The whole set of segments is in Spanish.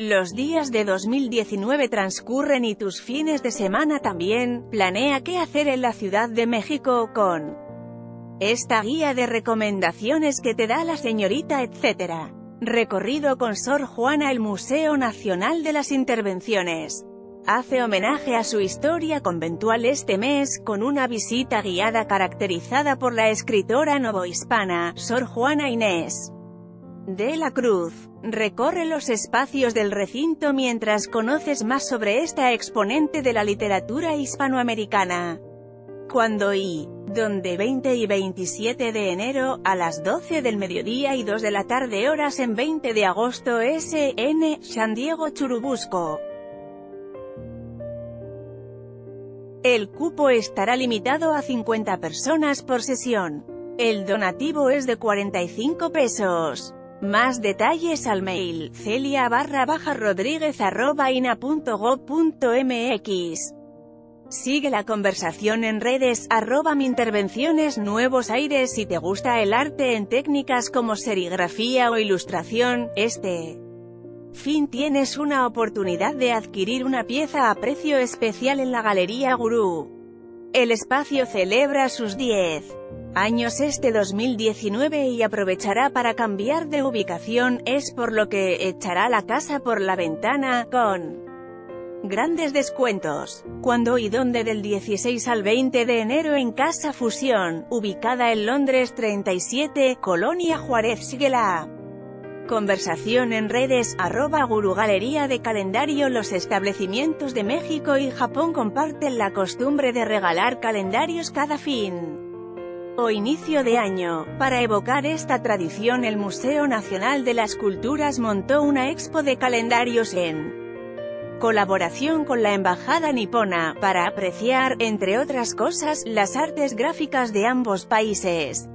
Los días de 2019 transcurren y tus fines de semana también. Planea qué hacer en la Ciudad de México con esta guía de recomendaciones que te da La Señorita Etcétera. Recorrido con Sor Juana. El Museo Nacional de las Intervenciones hace homenaje a su historia conventual este mes, con una visita guiada caracterizada por la escritora novohispana, Sor Juana Inés de la Cruz. Recorre los espacios del recinto mientras conoces más sobre esta exponente de la literatura hispanoamericana. Cuando y donde 20 y 27 de enero, a las 12 del mediodía y 2 de la tarde horas en 20 de agosto SN, San Diego Churubusco. El cupo estará limitado a 50 personas por sesión. El donativo es de 45 pesos. Más detalles al mail, celia_rodriguez@ina.gob.mx. Sigue la conversación en redes, @mintervenciones Nuevos Aires. Si te gusta el arte en técnicas como serigrafía o ilustración, este fin tienes una oportunidad de adquirir una pieza a precio especial en la Galería Gurú. El espacio celebra sus 10 años este 2019 y aprovechará para cambiar de ubicación, es por lo que echará la casa por la ventana, con grandes descuentos. Cuando y donde del 16 al 20 de enero en Casa Fusión, ubicada en Londres 37, Colonia Juárez. Sigue la conversación en redes, @gurugalería de calendario. Los establecimientos de México y Japón comparten la costumbre de regalar calendarios cada fin o inicio de año. Para evocar esta tradición, el Museo Nacional de las Culturas montó una expo de calendarios en colaboración con la Embajada Nipona, para apreciar, entre otras cosas, las artes gráficas de ambos países.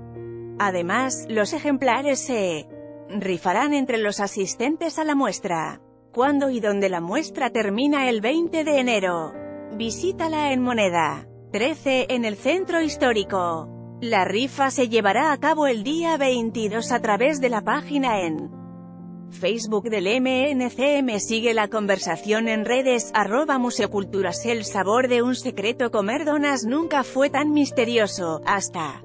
Además, los ejemplares se rifarán entre los asistentes a la muestra. Cuando y donde la muestra termina el 20 de enero. Visítala en Moneda 13, en el Centro Histórico. La rifa se llevará a cabo el día 22 a través de la página en Facebook del MNCM. Sigue la conversación en redes, @museoculturas. El sabor de un secreto. Comer donas nunca fue tan misterioso, hasta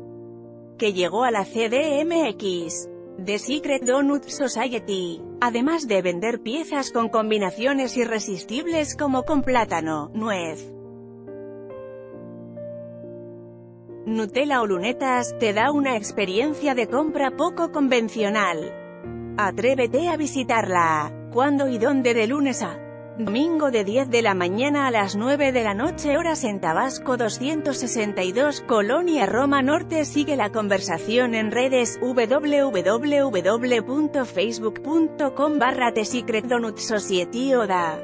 que llegó a la CDMX. The Secret Donut Society, además de vender piezas con combinaciones irresistibles como con plátano, nuez, Nutella o lunetas, te da una experiencia de compra poco convencional. Atrévete a visitarla. Cuando y donde de lunes a domingo de 10 de la mañana a las 9 de la noche horas en Tabasco 262, Colonia Roma Norte. Sigue la conversación en redes, www.facebook.com/The Secret Donut Society. Oda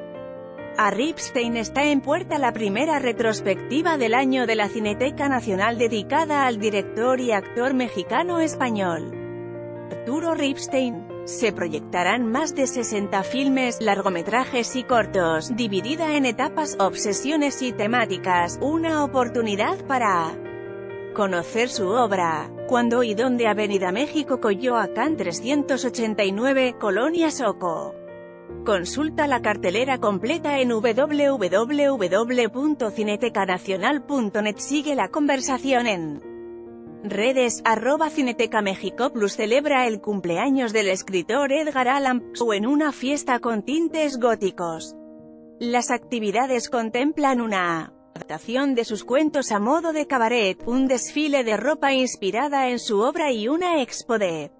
a Ripstein. Está en puerta la primera retrospectiva del año de la Cineteca Nacional dedicada al director y actor mexicano-español Arturo Ripstein. Se proyectarán más de 60 filmes, largometrajes y cortos, dividida en etapas, obsesiones y temáticas, una oportunidad para conocer su obra. Cuando y donde Avenida México Coyoacán 389, Colonia Soco. Consulta la cartelera completa en www.cinetecanacional.net. Sigue la conversación en redes, @Cineteca México Plus. Celebra el cumpleaños del escritor Edgar Allan Poe en una fiesta con tintes góticos. Las actividades contemplan una adaptación de sus cuentos a modo de cabaret, un desfile de ropa inspirada en su obra y una expo de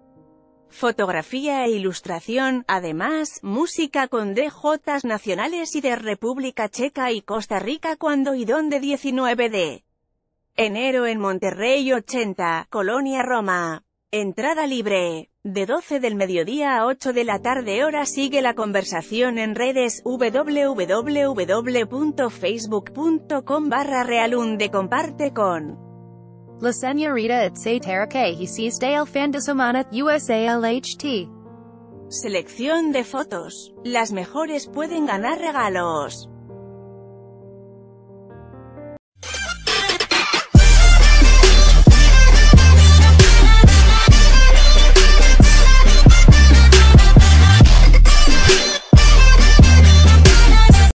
fotografía e ilustración. Además, música con DJs nacionales y de República Checa y Costa Rica. Cuando y donde 19 de enero en Monterrey 80, Colonia Roma. Entrada libre, de 12 del mediodía a 8 de la tarde hora. Sigue la conversación en redes, www.facebook.com/realunde. Comparte con La Señorita Etcétera que hiciste el fin de semana, USALHT. Selección de fotos. Las mejores pueden ganar regalos.